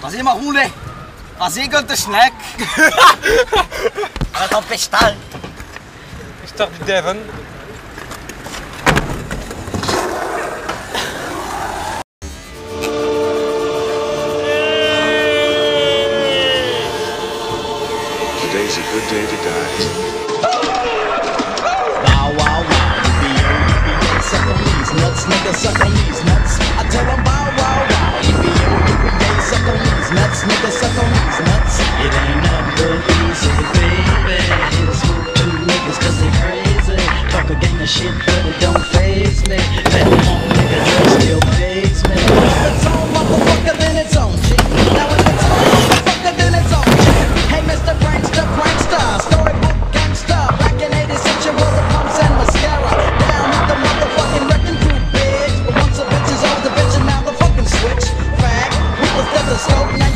Was ich mal hole, was ich und der Schneck. Aber doch bestellt. Ich dachte, die Devon. Today's a good day to die. Wow, wow, wow. Sucker, please, nuts, nigga, sucker, please, nuts. I tell them, wow, wow, wow. Yippee-yo-yippee, day, sucker, please, nuts, nigga, sucker, please, nuts. It ain't nothing but easy, baby. Hit a swoop to niggas, cause they crazy. Talk a gang of shit, but it don't faze me. Let them on, nigga, it still faze me. If it's on, motherfucker, then it's on, shit. Now if it's on, motherfucker, then it's on, shit. Hey, Mr. Prankster, prankster, storybook gangster. Back in 86, you wore the pumps and mascara. Slow